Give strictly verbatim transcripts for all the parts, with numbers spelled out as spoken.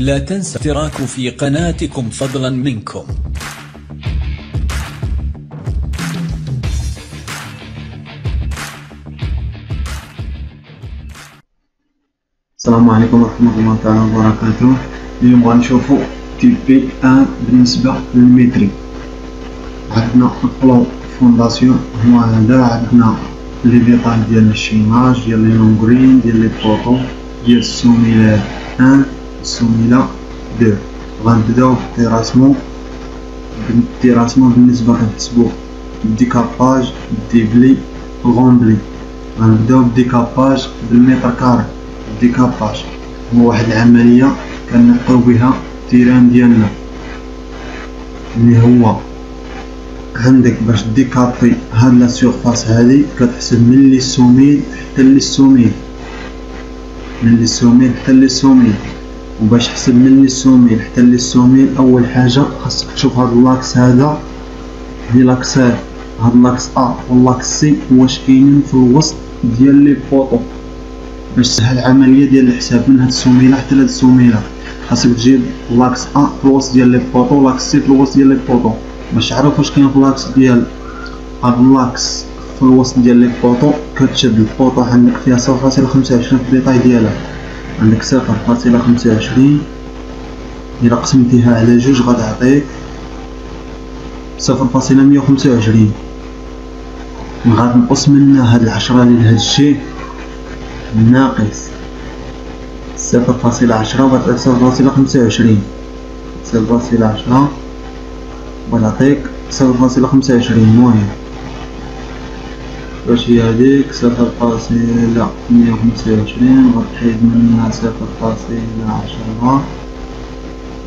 لا تنسى الاشتراك في قناتكم فضلا منكم. السلام عليكم ورحمة الله تعالى وبركاته. اليوم غنشوفو تي بي ان بالنسبة للمتري. عندنا بلان فونداسيون هو هذا، عندنا لي ديطال ديال الشيناج ديال لي لونغرين ديال لي بوطو ديال السوميلات واحد السوميلة اثنين. غنبداو بالتيراسمون. التيراسمون بالنسبة غنحسبو ديكاباج ديبلي غومبلي. غنبداو بالديكاباج بالمتر كاري. ديكاباج هو واحد العملية كنقطعو بها التيران ديالنا، اللي هو عندك باش ديكابي هاد لا سيرفاس هادي كتحسب من لي سوميل حتى لي سوميل، من لي سوميل حتى لي سوميل. وباش تحسب من لي سوميل حتى لي سوميل اول حاجة خاصك تشوف هاد لاكس هذا، هي لاكس هاد لاكس ا ولاكس سي واش كاينين في الوسط ديال لي بوطو. باش تسهل العملية ديال الحساب من هاد السوميلة حتى لهاد السوميلة خاصك تجيب لاكس ا في الوسط ديال لي بوطو ولاكس سي في الوسط ديال لي بوطو. باش تعرف واش كاين في لاكس ديال هاد لاكس في الوسط ديال لي بوطو كتشد البوطو عندك فيها صفر فاصلة خمسة وعشرين في الديطاي ديالها، عندك صفر فاصلة خمسة وعشرين. إلا قسمتيها على جوج غتعطيك صفر فاصلة مية وخمسة وعشرين. غنقص منها هاد العشرة ديال هادشي ناقص صفر فاصلة عشرة وغتعطيك صفر فاصلة خمسة وعشرين، صفر فاصلة عشرة وغتعطيك صفر فاصلة خمسة وعشرين. المهم واش هي هاديك صفر فاصلة مية وخمسة وعشرين غتحيد منها صفر فاصلة عشرة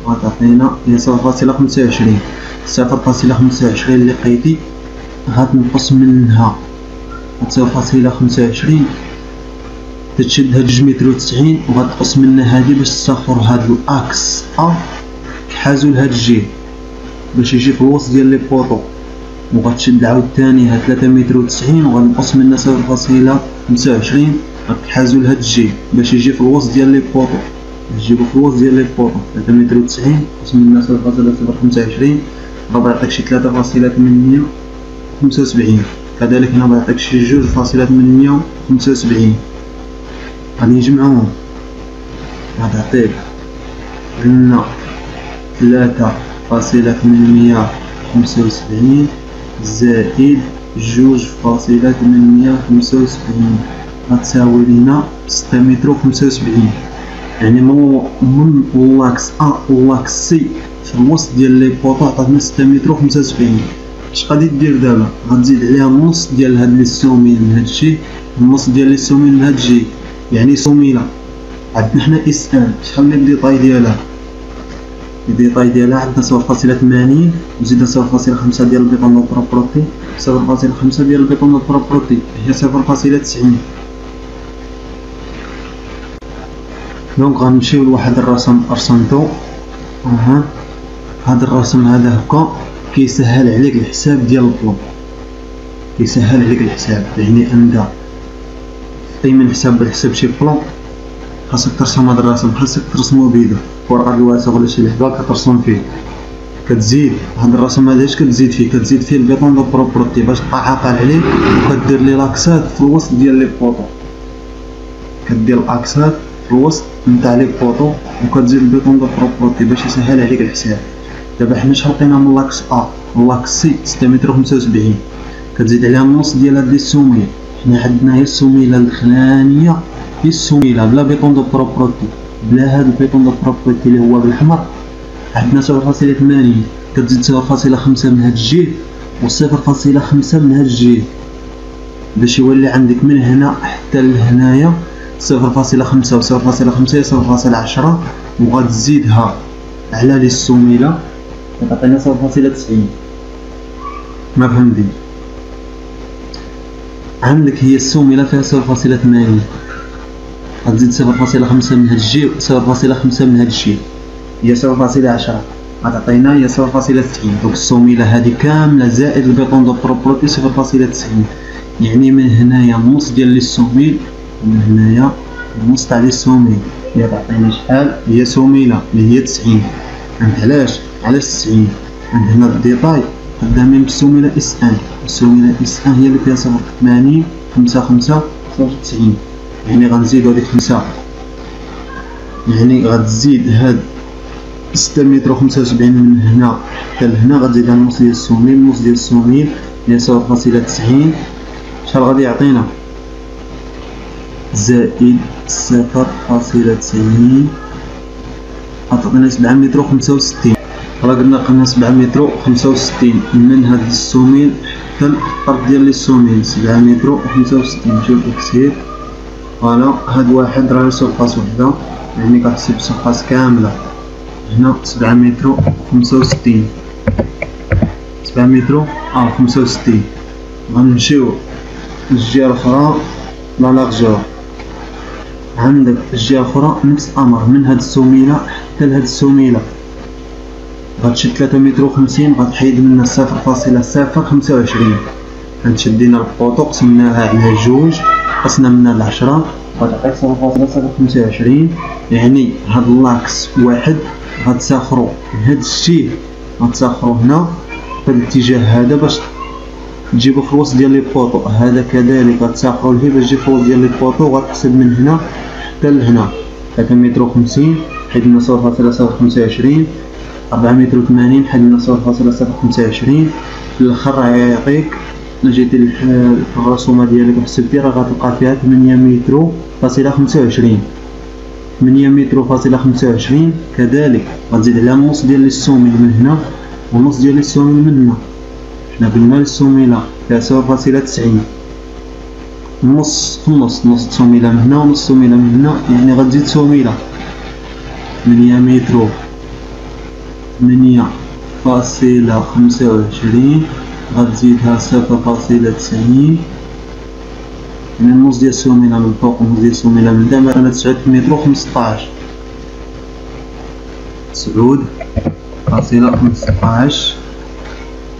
وغتعطينا هي صفر فاصلة خمسة وعشرين. صفر فاصلة خمسة وعشرين اللي لقيتي غتنقص منها صفر فاصلة خمسة وعشرين، تتشد هاد جوج متر وتسعين وغتقص منها هادي باش تسخر هاد الاكس ا كحازو لهاد الجي باش يجي في الوسط ديال لي بوطو. وغتشد عاوتاني هاد ثلاثة متر وتسعين وغنقص منها صفر فاصلة خمسة وعشرين غتحازو لهاد الجي باش يجي في الوسط ديال لي بوطو، تجيبو في الوسط ديال لي بوطو. ثلاثة متر وتسعين نقص منها صفر فاصلة صفر خمسة وعشرين غتعطيك شي ثلاثة فاصلة ثمنمية خمسة وسبعين. كذلك هنا غتعطيك شي جوج فاصلة ثمنمية خمسة وسبعين. غادي نجمعوهم غتعطيك عندنا ثلاثة فاصلة ثمنمية خمسة وسبعين زائد جوج فاصلة ثمنمية خمسة وسبعين غتساوي لينا ستة متر وخمسة وسبعين. يعني من لاكس أ ولاكس سي في الوسط ديال لي بوطو عطاتنا ستة متر وخمسة وسبعين. اش غادي دير دابا؟ غتزيد عليها النص ديال هاد لي سوميل من هادشي، النص ديال لي سوميل من هادشي. يعني سوميلة عندنا حنا اس ان شحال من الديطاي ديالها؟ الديطاي ديالها عندنا صفر فاصلة ثمانين وزيدنا صفر فاصلة خمسة ديال البيطون دو بروبرتي، صفر فاصلة خمسة ديال البيطون دو بروبرتي هي صفر فاصلة تسعين. دونك غنمشيو لواحد الرسم رسمتو اها. هاد الرسم هذا هكا كيسهل عليك الحساب ديال البلان، كيسهل عليك الحساب. يعني انت أي من حساب بالحساب شي بلان خاصك ترسم هاد الرسم، خاصك ترسمو بيدك ورقة الواسع ولا شي لحظة كترسم فيه. كتزيد هاد الرسم هذا اش كتزيد فيه؟ كتزيد فيه البيطون دو بروبرتي باش تعاقل عليه، وكدير لي لاكسات في الوسط ديال لي بوطو، كدير الاكسات في الوسط نتاع لي بوطو وكتزيد البيطون دو بروبرتي باش يسهل عليك الحساب. دابا حنا شحال لقينا من لاكس ا لاكس سي؟ ستة متر وخمسة وسبعين. كتزيد عليها النص ديال هاد لي سوميل. حنا عندنا هي السوميلة الخلانية، هي السوميلة بلا بيطون دو بروبرتي، بلا هاد البيطون دو بروبرتي اللي هو بالأحمر عندنا صفر فاصلة ثمانين. كتزيد صفر فاصلة خمسة من هاد الجهة و صفر فاصلة خمسة من هاد الجهة باش يولي عندك من هنا حتى لهنايا صفر فاصلة خمسة و صفر فاصلة خمسة صفر فاصلة عشرة وغتزيدها على لي السوميلة كتعطينا صفر فاصلة تسعين. ما فهمتي؟ عندك هي السوميلة فيها صفر فاصلة ثمانين، غتزيد صفر فاصلة خمسة من هاد الجي و صفر فاصلة خمسة من هاد الجي هي صفر فاصلة عشرة غتعطينا هي صفر فاصلة تسعين. دوك السوميلة هادي كاملة زائد البيطون دو بروبرتي صفر فاصلة تسعين. يعني من هنايا النص ديال لي سوميل ومن هنايا النص تاع لي سوميل. اللي تعطيني شحال هي سميله اللي هي تسعين. عند علاش علاش تسعين؟ عند هنا الديطاي قدامي بالسميله اس ان. السميله اس ان هي اللي فيها صفر ثمانين خمسة خمسة صفر تسعين، يعني غنزيدو هاديك خمسة، يعني غتزيد هاد ستة متر و خمسة وسبعين من هنا حتى لهنا، غتزيد على النص ديال السوميل. النص ديال السوميل يساوي فاصلة تسعين، شحال غادي يعطينا؟ زائد صفر فاصلة تسعين غتعطينا سبعة متر و خمسة وستين. راه قلنا قلنا سبعة متر و خمسة وستين من هاد السوميل حتى الطرف ديال السوميل، سبعة متر و خمسة وستين. شوف التكسير فوالا، هاد واحد راه يساوي فاصلة وحدة، يعني كتحسب السرفاس كاملة. هنا سبعة متر و خمسة وستين، سبعة متر و اه خمسة وستين. غنمشيو للجهة الأخرى لا لاغجور. عندك الجهة الأخرى نفس الأمر، من هاد السوميلة حتى لهاد السوميلة غتشد ثلاثة متر و خمسين، غتحيد منا صفر فاصلة صفر خمسة وعشرين. غنشدينا البوطو قسمناها على جوج، قسنا منها العشرة غتعطيك صفر فاصلة صفر خمسة وعشرين، يعني هاد اللاكس واحد غتساخرو بهاد الشيء، غتساخرو هنا في الاتجاه هذا باش تجيبو في الوسط ديال لي بوطو. هذا كذلك غتساخرو ليه باش تجي في الوسط ديال لي بوطو، وغتحسب من هنا حتى لهنا. ثلاثة متر و خمسين حيد لنا صفر فاصلة صفر خمسة وعشرين، أربعة متر و ثمانين حيد لنا صفر فاصلة صفر خمسة وعشرين. في الآخر غيعطيك جيتي للحال في الرسومة ديالك وحسبتي راه غتلقى فيها ثمانية متر فاصلة خمسة وعشرين، ثمانية متر فاصلة خمسة وعشرين. كذلك غتزيد على النص ديال السوميل من هنا والنص ديال السوميل من هنا. حنا قلنا السوميلة فيها صفر فاصلة تسعين، نص في النص، نص سوميلة من هنا ونص سوميلة من هنا، يعني غتزيد سوميلة. ثمانية متر ثمانية فاصلة خمسة وعشرين غتزيدها صفر فاصلة تسعين، يعني النص ديال السوميلة من فوق والنص ديال السوميلة من تحت، مثلا تسعود متر و خمسطاش، تسعود فاصلة خمسطاش.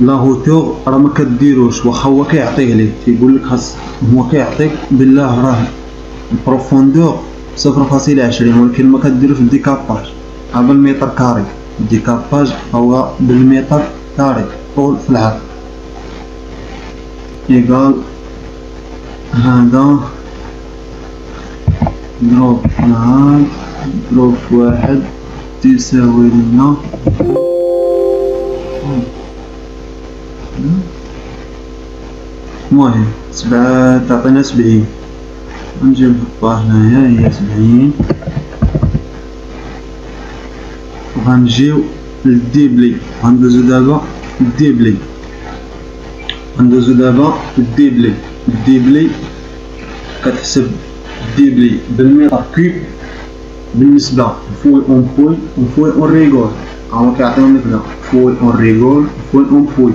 لاهوتور راه مكديروش، واخا هو كيعطيه ليك، تيقولك خاص هو كيعطيك بالله راه البروفوندور صفر فاصلة عشرين، ولكن مكديروش الديكاباج على المتر كاري. الديكاباج هو بالمتر كاري طول في العرض. إيكال هذا ضروب واحد ضروب واحد تساوي لنا المهم سبعة، تعطينا سبعين. نجي نحطها هنايا هي سبعين، وغنجيو للديبلي. غندوزو دابا للديبلي، غندوزو دابا الديبلي. الديبلي كتحسب الديبلي بالمتر كوب بالنسبة لفوي اون بوي وفوي اون ريغول. هاهو كيعطيهم لك هنا فوي اون ريغول وفوي اون بوي.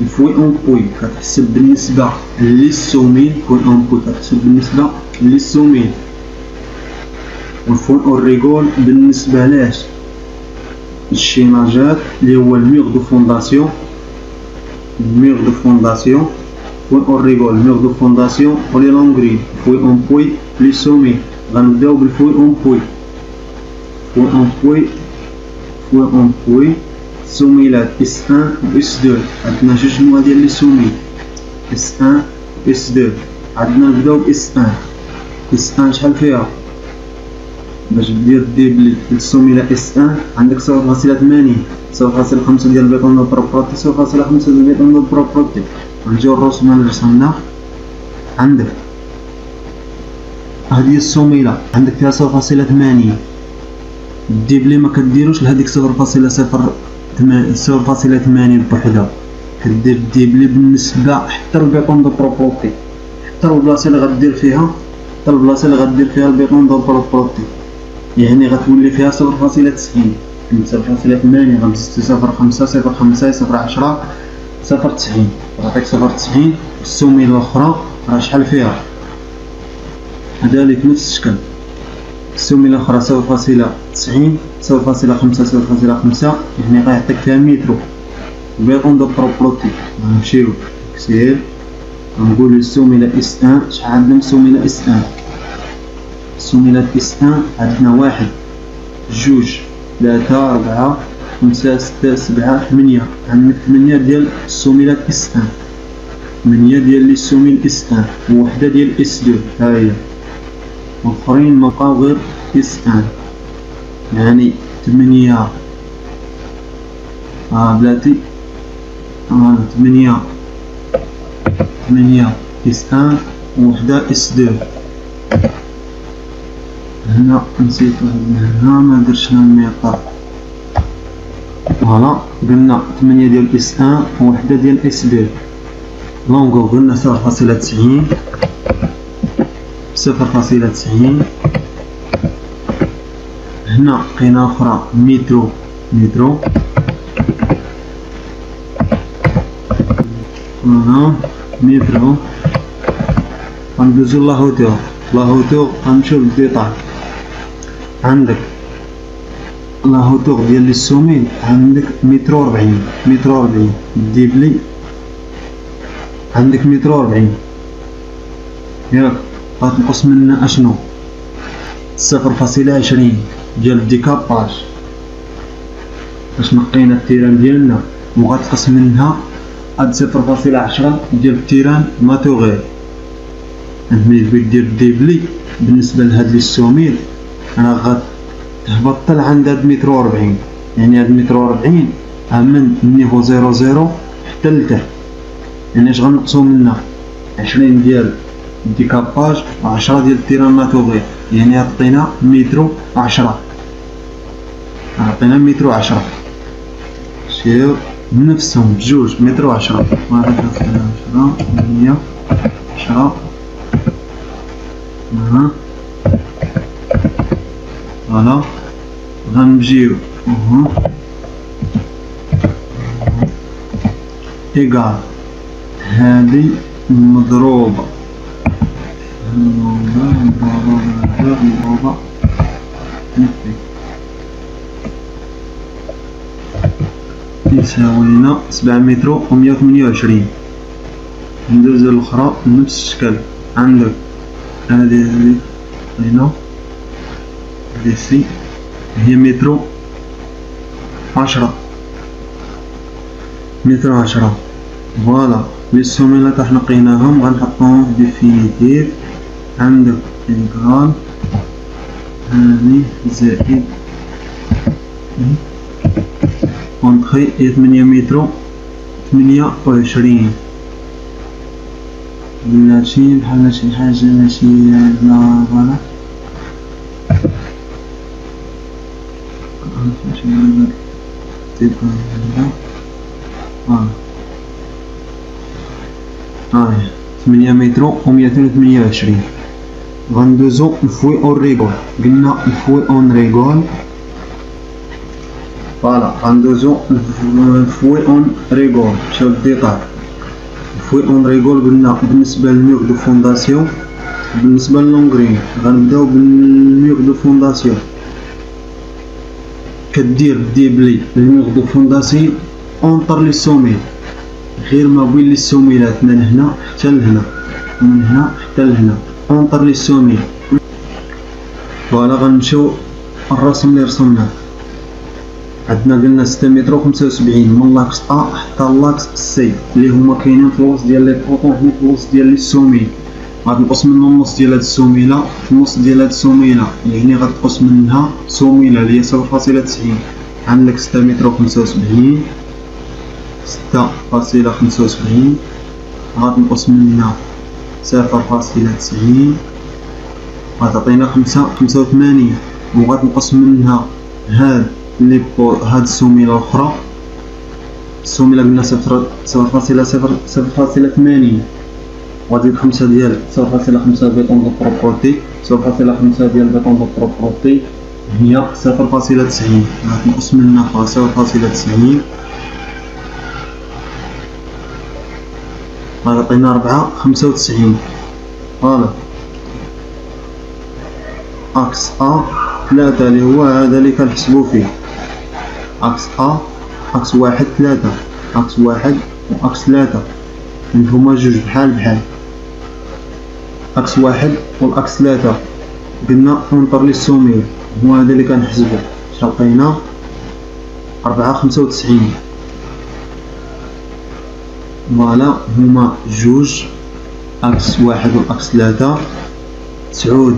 الفوي اون بوي كتحسب بالنسبة للسوميل، فوي اون بوي كتحسب بالنسبة للسوميل، والفوي اون ريغول بالنسبة لاش؟ الشيناجات اللي هو الميغ دو فونداسيون. ميغ دو فونداسيون فوي اون ريغول، ميغ دو فونداسيون ولي لونغرين، فوي اون بوي لي سومي. غنبداو بالفوي اون بوي، فوي اون بوي فوي اون بوي. سوميلات اس واحد و اس اثنين، عندنا جوج مجموعة ديال لي سومي اس واحد و اس اثنين. عندنا نبداو باس واحد، اس واحد شحال فيها باش دير ديبلي للسوميلة اس واحد؟ عندك صفر فاصلة ثمانين، صفر فاصلة خمسة ديال بيطون دو بروبرتي، صفر فاصلة خمسة ديال بيطون دو بروبرتي. نجيو للرسمة لي رسمنا. عندك هادي السوميلة عندك فيها صفر فاصلة ثمانين، الديبلي مكديروش لهاديك صفر فاصلة صفر صفر فاصلة ثمانين بوحدها، كدير الديبلي بالنسبة حتى لبيطون دو بروبرتي، حتى البلاصة لي غدير فيها، حتى البلاصة لي غدير فيها البيطون دو بروبرتي، يعني غتولي فيها صفر فاصلة تسعين، صفر فاصلة ثمانية غنزيد صفر خمسة صفر خمسة صفر عشرة صفر تسعين، غتعطيك صفر تسعين. السوميلة الأخرى راه شحال فيها؟ كذلك نفس الشكل، السوميلة الأخرى صفر فاصلة تسعين صفر فاصلة خمسة صفر فاصلة خمسة، يعني غيعطيك فيها مترو. بيطون دو بروبرتي غنمشيو كسير، غنقولو السوميلة إس واحد شحال عندنا السوميلة إس واحد؟ سيميلات تسعين عندنا واحد جوج ثلاثة أربعة خمسة ستة سبعة ثمانية، عندنا ثمانية ديال السوميلات تسعين، ثمانية ديال لي سوميل تسعين ووحدة ديال اس دو ها هي، والآخرين مابقاو غير تسعين، يعني ثمانية آه بلاتي آه ثمانية ثمانية تسعين ووحدة اس دو. هنا نسيت هنا ما درتش لها الميطار، فوالا قلنا ثمانية ديال اس ان ووحدة ديال اس دو، لونغو قلنا صفر فاصلة تسعين صفر فاصلة تسعين، هنا لقينا أخرى مترو مترو فوالا مترو، غندوزو لاهوتور لاهوتور غنمشيو للديطاي. عندك لاهوتوغ ديال لي سوميل عندك مترو ربعين مترو ربعين ديبلي عندك مترو ربعين ياك، غتنقص منا اشنو صفر فاصلة عشرين ديال ديكاباج باش نقينا التيران ديالنا، وغتنقص منها هاد صفر فاصلة عشرة ديال التيران ماتوغيل. ملي دير ديبلي بالنسبة لهاد لي سوميل راه غت تهبط طل عند هاد مترو ربعين، يعني هاد مترو ربعين من النيفو زيرو زيرو حتى لتحت، يعني اش غنقصو منا عشرين ديال ديكاباج وعشرة ديال التيراماتوغي، يعني عطينا مترو عشرة عطينا مترو عشرة شير نفسهم بجوج مترو عشرة واحد عشرة مية عشرة اها فوالا، غنجيو اها إيكال هادي مضروبة مضروبة مضروبة تساوي لنا سبعة مترو ومية وثمانية وعشرين. ندوزو للأخرى بنفس الشكل، عندك أنا ديالي هنا ديسي هي مترو عشرة مترو عشرة فوالا، لي سوميلات راح نقيناهم غنحطوهم في ديفينيتيف، عندك إيكال هاني زائد ونخي هي ثمانية مترو ثمانية وعشرين بلاتي بحال شي حاجة ماشي لا فوالا اه اه ثمانية مترو و ميتين و ثمانية و عشرين. غندوزو نفوي اون ريغول، قلنا نفوي اون ريغول فوالا، غندوزو نفوي اون ريغول نمشيو للديطاي. نفوي اون ريغول قلنا بالنسبة للميغ دو فونداسيون، بالنسبة للونغرين غنبداو بالميغ دو فونداسيون، كدير ديبلي الميغ دو فونداسيون اونطر لي سوميل غير ما بين لي سوميلات من هنا حتى لهنا ومن هنا حتى لهنا اونطر لي سوميل فوالا. غنمشيو الرسم لي رسمناه، عندنا قلنا ستة متر وخمسة وسبعين من لاكس أ حتى لاكس سي اللي هما كاينين في الوسط ديال لي بروطون هنا في الوسط ديال لي سوميل، غتنقص منهم نص ديال هاد السوميله في النص ديال هاد السوميله، يعني غتنقص منها سوميله اللي هي صفر فاصلة تسعين، عندك ستة متر وخمسة وسبعين ستة فاصلة خمسة وسبعين غتنقص منها صفر فاصلة تسعين غتعطينا خمسة خمسة وثمانين، وغتنقص منها هاد لي هاد السوميله الأخرى السوميله قلنا صفر صفر فاصلة صفر صفر فاصلة ثمانين وغادي خمسة ديال صفر فاصلة خمسة بيطون دو بروبرتي صفر فاصلة خمسة ديال بيطون دو بروبرتي هي صفر فاصلة تسعين، غتنقص منها صفر فاصلة تسعين غتعطينا ربعة خمسة وتسعين فوالا. أكس أ ثلاثة اللي هو هذا اللي كنحسبو فيه، أكس أ أكس واحد ثلاثة أكس واحد و أكس ثلاثة هما جوج بحال بحال، أكس واحد و الأكس ثلاثة قلنا انطر لي السوميه هو هذا اللي كنحسبو. شطينا أربعة خمسة وتسعين فوالا هما جوج أكس واحد وأكس ثلاثة تسعود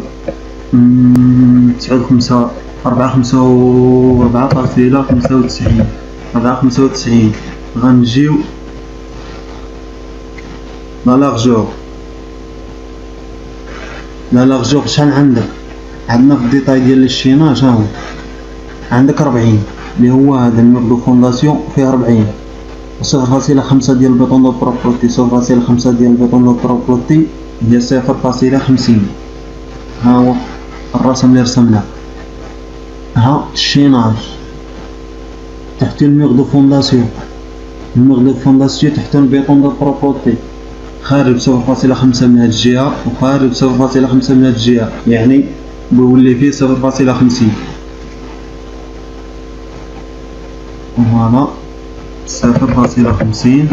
تسعود خمسة أربعة خمسة وأربعة فاصلة خمسة وتسعين أربعة خمسة وتسعين غنجيو لا لارجور لا لارجور. شحال عندك؟ عندنا في الديطاي ديال الشيناج هاهو عندك ربعين اللي هو هذا المبلغ فونداسيون فيه ربعين صفر فاصلة خمسة ديال بيطون دو بروبرتي صفر فاصلة خمسة ديال بيطون دو بروبرتي هي صفر فاصلة خمسين. ها هو الرسم اللي رسمناه. ها الشيناج تحت المبلغ دو فونداسيون المبلغ دو فونداسيون تحت البيطون دو بروبرتي خارج صفر فاصلة خمسة من هاد الجهة وخارج صفر فاصلة خمسة من هاد الجهة يعني بيولي فيه صفر فاصلة خمسين. وهنا صفر فاصلة خمسين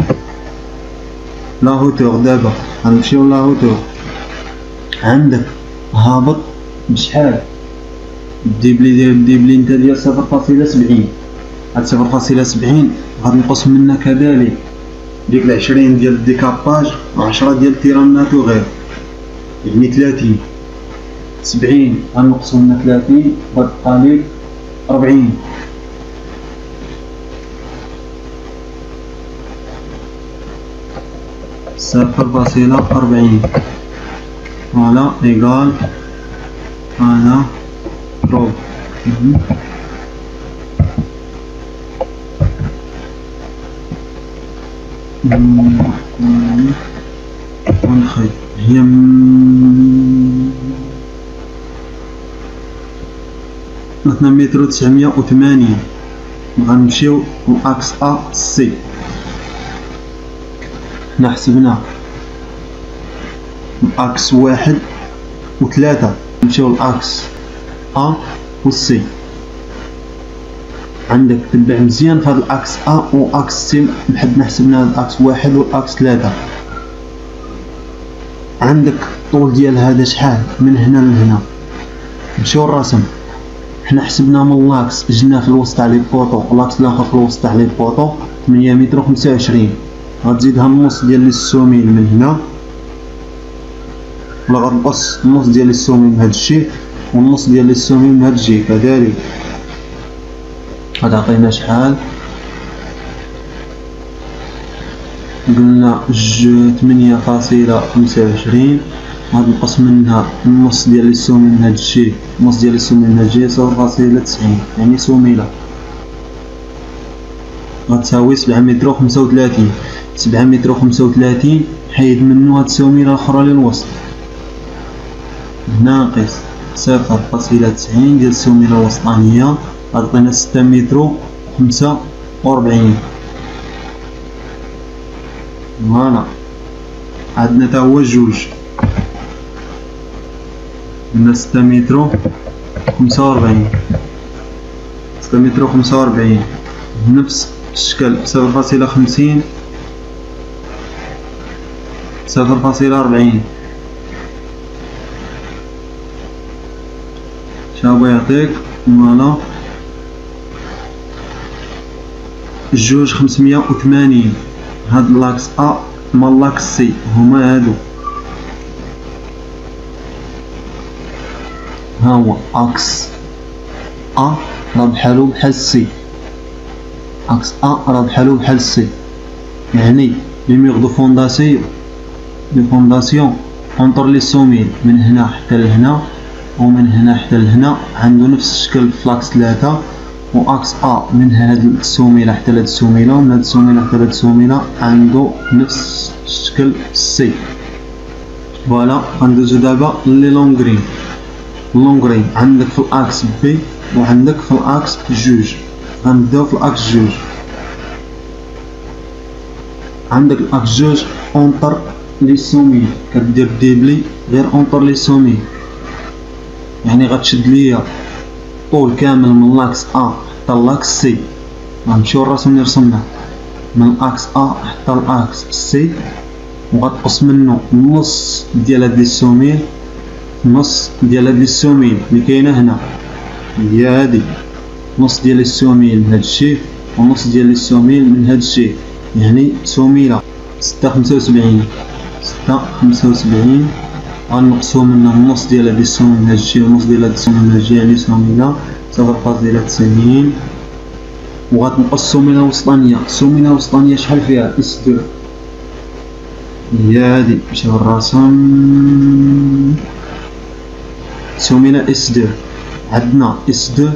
لا هوتور. دابا غنمشيو لا هوتور عندك هابط بشحال الديبلي ديال الديبلي نتا ديال صفر فاصلة سبعين هاد صفر فاصلة سبعين غادي نقص منها كذلك ديك العشرين ديال الديكاباج وعشرة ديال التيران ناتوغيل يعني ثلاثين سبعين غنقصو منها ثلاثين غتبقى ليك ربعين. صفر فاصلة أربعين فوالا إيكال أنا بروب ونخرج هي مثلا متر وتسعمية وثمانين غنمشيو لأكس أ سي. حنا حسبنا الأكس واحد وثلاثة نمشيو لأكس أ و سي. عندك تبع مزيان في هاد الأكس أ و أكس سي بحد ما حسبنا هاد الأكس واحد و الأكس ثلاثة. عندك الطول ديال هذا شحال من هنا لهنا. نمشيو للرسم. حنا حسبنا من لاكس جنا في الوسط على لي بوطو و لاكس الآخر في الوسط على لي بوطو ثمانية متر و خمسة وعشرين غتزيدها النص ديال السوميل من هنا ولا غنقص النص ديال السوميل من هاد الشيء والنص ديال السوميل من هاد الشيء كذلك غتعطينا شحال. قلنا ثمانية فاصلة خمسة وعشرين غنقص منها النص ديال السوميل من هاد الشيء النص ديال السوميل من هاد الشيء صفر فاصلة تسعين يعني سوميلة غتساوي سبعة متر و خمسة وثلاثين. سبعة متر و خمسة وثلاثين حيد منو هاد السوميلة الأخرى للوسط ناقص صفر فاصلة تسعين ديال السوميلة الوسطانية غتعطينا ستة متر و خمسة وربعين. فوالا عندنا تا هو جوج من ستة متر و خمسة وربعين ستة متر و خمسة وربعين بنفس الشكل صفر فاصلة خمسين صفر فاصلة أربعين شابو يعطيك فوالا جوج خمسمية وثمانين. هاد لاكس أ مال لاكس سي هما هادو. ها هو أكس أ راه بحالو بحال سي أكس أ راه بحالو بحال سي يعني لي ميغ دو فونداسيون لي فونداسيون اونتر لي سوميل من هنا حتى لهنا ومن هنا حتى لهنا عندو نفس الشكل في لاكس ثلاثة و أكس أ من هاد السوميلة حتى لهاد السوميلة ومن هاد السوميلة حتى لهاد السوميلة عندو نفس الشكل سي. فوالا غندوزو دابا لي لونغرين. لونغرين عندك في الأكس بي وعندك في الأكس جوج. غنبداو في الأكس جوج. عندك الأكس جوج أونطر لي سومي كدير ديبلي غير أونطر لي سومي يعني غتشد ليا الطول كامل من لاكس أ حتى لاكس سي. غنمشيو للرسم لي رسمناه من أكس أ حتى لاكس سي وغتقص منو النص ديال هاد لي سومي نص ديال هاد السوميل اللي كاينه هنا هي هادي، نص ديال السوميل من هاد الشيء ونص ديال السوميل من هاد الشيء، يعني سوميله ستة خمسة وسبعين ستة خمسة وسبعين غنقصو منها النص ديال هاد السوميل من هاد الشيء ونص ديال هاد السوميل من هاد الشيء، يعني سوميله تغلقات ديال هاد السنين، وغتنقص السوميله الوسطانيه. السوميله الوسطانيه شحال فيها اس دو هي هادي، نمشيو للرسم سوميله اس دو، عندنا اس دو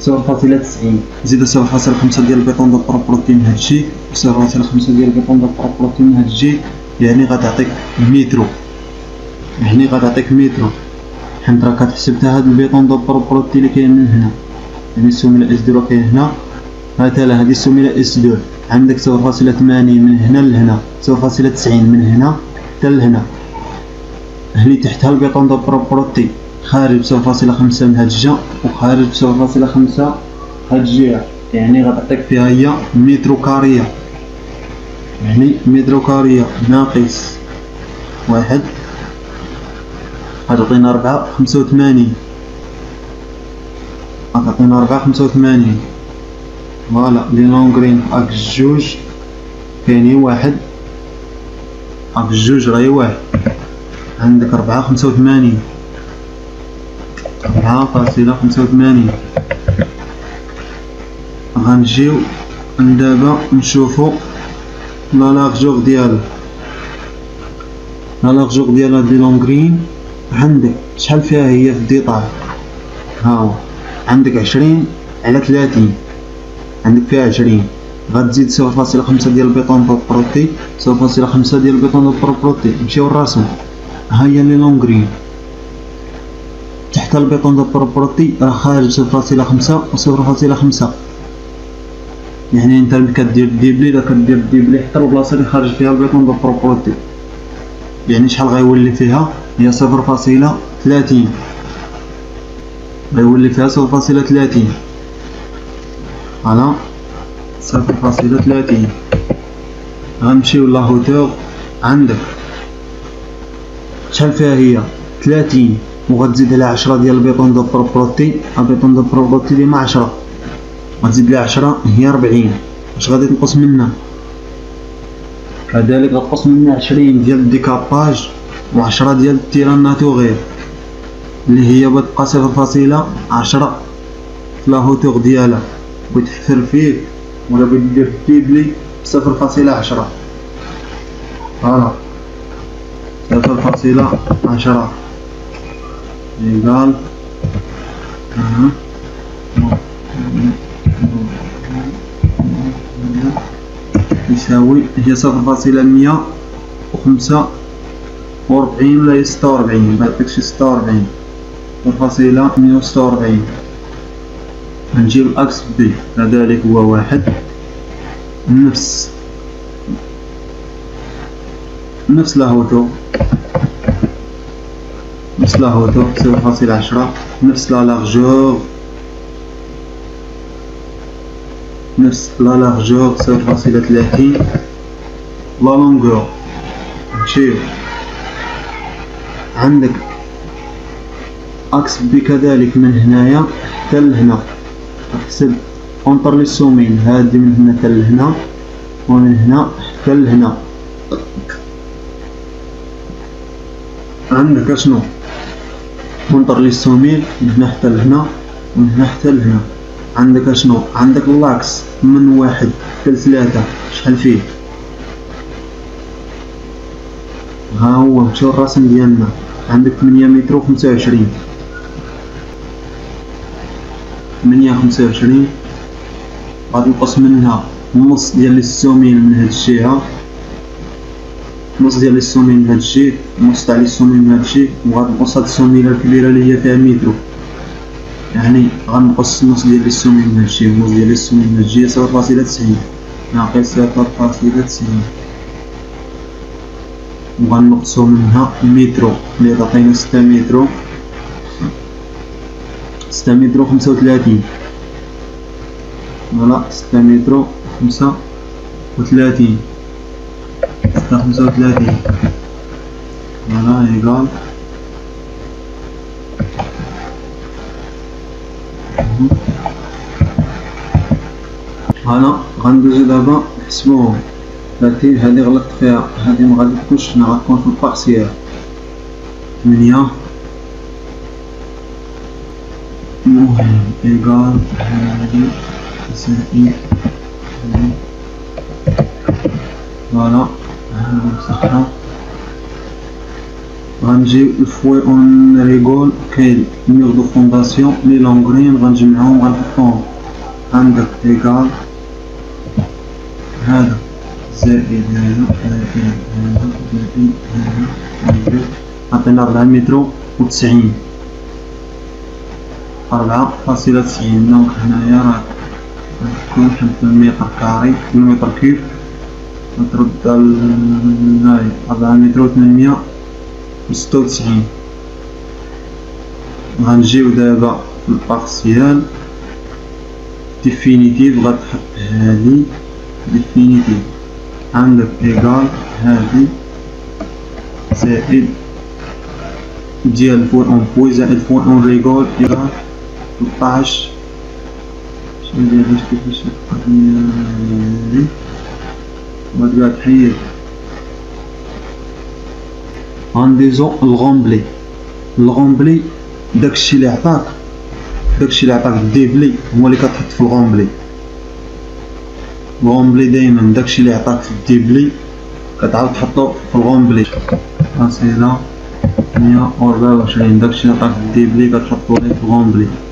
صفر فاصلة تسعين زيد صفر فاصلة خمسة ديال البيطون دو بروبرتي من هادشي و صفر فاصلة خمسة ديال البيطون دو بروبرتي من هادشي، يعني غتعطيك مترو، يعني غتعطيك مترو حيت راه كتحسبتها هاد البيطون دو بروبرتي اللي كاين من هنا، يعني السوميله اس دو راه كاين هنا، مثلا هادي السوميله اس دو عندك صفر فاصلة ثمانين من هنا لهنا، صفر فاصلة تسعين من هنا حتى لهنا، هني تحتها البيطون دو بروبرتي خارج صفر فاصلة خمسة من هاد الجهة وخارج صفر فاصلة خمسة هاد الجهة، يعني غتعطيك فيها هي مترو كارية، يعني مترو كارية ناقص واحد غتعطينا ربعة خمسة وثمانين، غتعطينا ربعة خمسة وثمانين، فوالا لي لونغرين أكس جوج كاين واحد أكس جوج راهي واحد، عندك ربعة خمسة وثمانين ربعة فاصلة خمسة وثمانين. غنجيو دابا نشوفو لا لارجور ديالها، لا لارجور ديالها دي لونغرين عندك شحال فيها هي في الديطاج، هاهو عندك عشرين على ثلاثين، عندك فيها عشرين غتزيد صفر فاصلة خمسة ديال البيطون دو بروبرتي، صفر فاصلة خمسة ديال البيطون دو بروبرتي، نمشيو للرسم، ها هي لي لونغرين تحت البيطون دو بروبرتي راه خارج صفر فاصلة خمسة و صفر فاصلة خمسة، يعني انت ملي كدير الديبلي راه كدير الديبلي حتى البلاصة لي خارج فيها البيطون دو بروبرتي، يعني شحال غيولي فيها هي صفر فاصلة ثلاثين، غيولي فيها صفر فاصلة ثلاثين على صفر فاصلة ثلاثين. غنمشيو لاهوتور عندك شحال فيها هي ثلاثين وغتزيد على عشرة ديال البيطون دو بروبرتي، البيطون دو بروبرتي ديما عشرة غتزيد على عشرة هي ربعين، اش غادي تنقص منها كذلك غتنقص منها عشرين ديال الديكاباج وعشرة ديال التيران ناتوغيل اللي هي غتبقى صفر فاصلة عشرة في لاهوتور ديالها، بغيت تحفر فيه ولا بغيت دير ديبلي صفر فاصلة عشرة، فوالا صفر فاصلة عشرة ريغال يساوي هي صفر فاصلة مية وخمسة وربعين ولا ستة وربعين، مبعطيك شي ستة وربعين، صفر فاصلة مية وستة وربعين. نجيب اكس بي كذلك هو واحد، نفس نفس لاهوتو نفس لاهوتو صفر فاصلة عشرة، نفس لا لارجور نفس لا لارجور صفر فاصلة ثلاثين، لا لونغور نمشيو عندك اكس بي كذلك من هنايا حتى لهنا، نحسب اونطر لي سومين هادي من هنا حتى لهنا ومن هنا حتى لهنا، عندك اشنو اونطر لي سومين من هنا حتى لهنا ومن هنا حتى لهنا، عندك اشنو عندك اللاكس من واحد حتى ثلاثة شحال فيه، ها هو مشاو الرسم ديالنا عندك ثمانية متر وخمسة وعشرين، ثمانية خمسة وعشرين غادي نقص منها نص ديال السوميل من هاد الجهة، نص ديال السوميل من هاد الجهة نص تاع السوميل من هاد الجهة، وغادي نقص هاد السوميلة الكبيرة اللي هي فيها مترو، يعني غنقص نص ديال السوميل من هاد الجهة نص ديال السوميل من هاد الجهة صفر فاصلة تسعين ناقص صفر فاصلة تسعين، وغنقصو منها مترو اللي تعطينا ستة مترو ستة مترو خمسة وثلاثين، فوالا ستة مترو خمسة وثلاثين ستة خمسة وثلاثين، فوالا إيكال فوالا غندوزو دابا نحسبوهم. هادي هادي غلطت فيها، هادي مغادي تكونش هنا، غتكون في الفاقس ديالها ثمانية المهم إيكال هادي زائد هادي فوالا هادي مسحها. غنجيو الفوي اون ريغول، كاين ميغ دو فونداسيون لي لونغرين غنجمعهم غنحطوهم عندك إيكال هادا زائد هادا زائد هادا زائد هادا. عطينا ربعة مترو و تسعين، ربعة فاصلة تسعين. دونك هنايا راه غتكون حد المتر كاري المتر كيوب، غترد هاي ربعة مترو ثمنمية و ستة و تسعين. غنجيو دابا للبارسيال ديفينيتيف، غتحط هادي ديفينيتيف عندك إيكال هادي زائد ديال فوي اون فوي زائد فوي اون ريغول ديال ثلاطاش. شنو ندير باش كيفاش هادي غادي تحيد غنديزو الغومبلي. الغومبلي داكشي اللي عطاك داكشي اللي عطاك الديبلي هو اللي كتحط في الغومبلي. الغومبلي دايما داكشي اللي عطاك في الديبلي كتعاود تحطو في الغومبلي. فاصله مية أو ربعة وعشرين، داكشي اللي عطاك الديبلي كتحطو في الغومبلي.